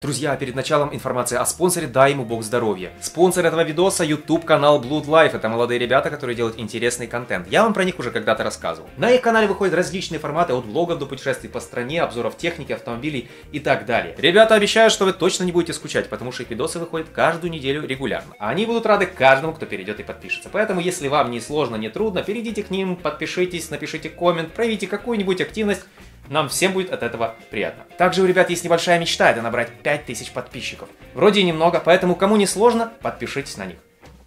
Друзья, перед началом информация о спонсоре, дай ему бог здоровья. Спонсор этого видоса — YouTube канал Blood Life. Это молодые ребята, которые делают интересный контент. Я вам про них уже когда-то рассказывал. На их канале выходят различные форматы, от блогов до путешествий по стране, обзоров техники, автомобилей и так далее. Ребята обещают, что вы точно не будете скучать, потому что их видосы выходят каждую неделю регулярно. Они будут рады каждому, кто перейдет и подпишется. Поэтому, если вам не сложно, не трудно, перейдите к ним, подпишитесь, напишите коммент, проявите какую-нибудь активность. Нам всем будет от этого приятно. Также у ребят есть небольшая мечта — это набрать 5000 подписчиков. Вроде и немного, поэтому кому не сложно, подпишитесь на них.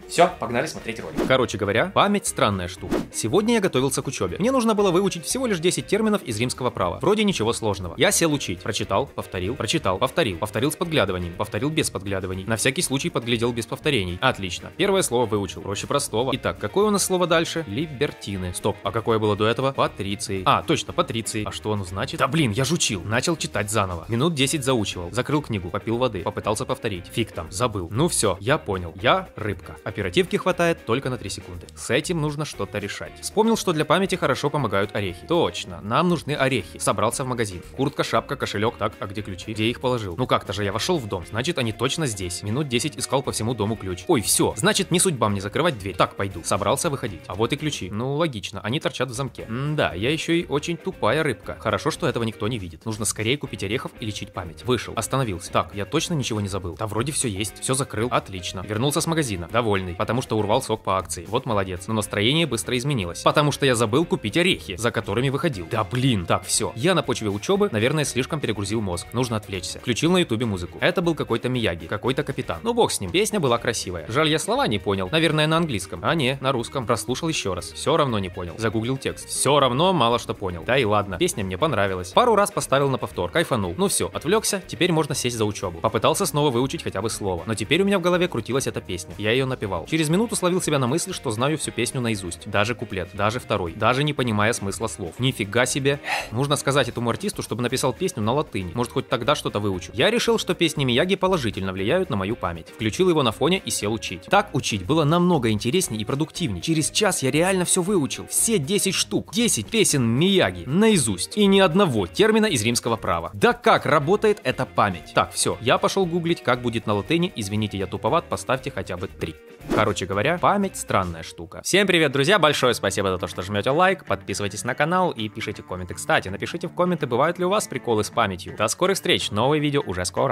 Все, погнали смотреть ролик. Короче говоря, память — странная штука. Сегодня я готовился к учебе. Мне нужно было выучить всего лишь 10 терминов из римского права. Вроде ничего сложного. Я сел учить. Прочитал, повторил. Повторил с подглядыванием, повторил без подглядываний. На всякий случай подглядел без повторений. Отлично. Первое слово выучил. Проще простого. Итак, какое у нас слово дальше? Либертины. Стоп, а какое было до этого? Патриции. А, точно, патриции. А что оно значит? Да блин, я жучил. Начал читать заново. Минут 10 заучивал. Закрыл книгу, попил воды. Попытался повторить. Фиг там, забыл. Ну все, я понял. Я рыбка. Оперативки хватает только на 3 секунды. С этим нужно что-то решать. Вспомнил, что для памяти хорошо помогают орехи. Точно, нам нужны орехи. Собрался в магазин. Куртка, шапка, кошелек. Так, а где ключи? Где их положил? Ну как-то же я вошел в дом. Значит, они точно здесь. Минут 10 искал по всему дому ключ. Ой, все. Значит, не судьба мне закрывать дверь. Так, пойду. Собрался выходить. А вот и ключи. Ну, логично, они торчат в замке. Да, я еще и очень тупая рыбка. Хорошо, что этого никто не видит. Нужно скорее купить орехов и лечить память. Вышел. Остановился. Так, я точно ничего не забыл. Да вроде все есть. Все закрыл. Отлично. Вернулся с магазина. Довольный, потому что урвал сок по акции. Вот молодец. Но настроение быстро изменилось, потому что я забыл купить орехи, за которыми выходил. Да блин. Так, все. Я на почве учебы, наверное, слишком перегрузил мозг. Нужно отвлечься. Включил на ютубе музыку. Это был какой-то Мияги, какой-то капитан. Ну бог с ним. Песня была красивая. Жаль, я слова не понял. Наверное, на английском. А не, на русском. Прослушал еще раз. Все равно не понял. Загуглил текст. Все равно мало что понял. Да и ладно. Песня мне понравилась. Пару раз поставил на повтор. Кайфанул. Ну все, отвлекся. Теперь можно сесть за учебу. Попытался снова выучить хотя бы слово. Но теперь у меня в голове крутилась эта песня. Я ее напевал. Через минуту словил себя на мысли, что знаю всю песню наизусть. Даже куплет, даже второй, даже не понимая смысла слов. Нифига себе. Нужно сказать этому артисту, чтобы написал песню на латыни. Может, хоть тогда что-то выучу. Я решил, что песни Мияги положительно влияют на мою память. Включил его на фоне и сел учить. Так учить было намного интереснее и продуктивнее. Через час я реально все выучил. Все 10 штук. 10 песен Мияги. Наизусть. И ни одного термина из римского права. Да как работает эта память? Так, все. Я пошел гуглить, как будет на латыни. Извините, я туповат, поставьте хотя бы 3. Короче говоря, память — странная штука. Всем привет, друзья! Большое спасибо за то, что жмете лайк, подписывайтесь на канал и пишите комменты. Кстати, напишите в комменты, бывают ли у вас приколы с памятью. До скорых встреч, новые видео уже скоро.